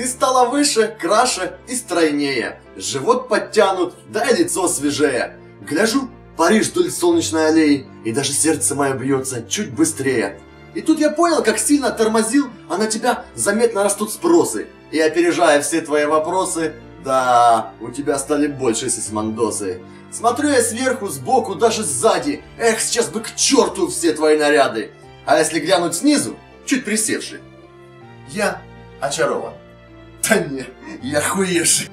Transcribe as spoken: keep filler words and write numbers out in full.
Ты стала выше, краше и стройнее. Живот подтянут, да и лицо свежее. Гляжу, Париж вдоль солнечной аллеи, и даже сердце мое бьется чуть быстрее. И тут я понял, как сильно тормозил, а на тебя заметно растут спросы. И опережая все твои вопросы, да, у тебя стали больше сисмандосы. Смотрю я сверху, сбоку, даже сзади. Эх, сейчас бы к черту все твои наряды. А если глянуть снизу, чуть присевши, я очарован. Да не, я охуевший.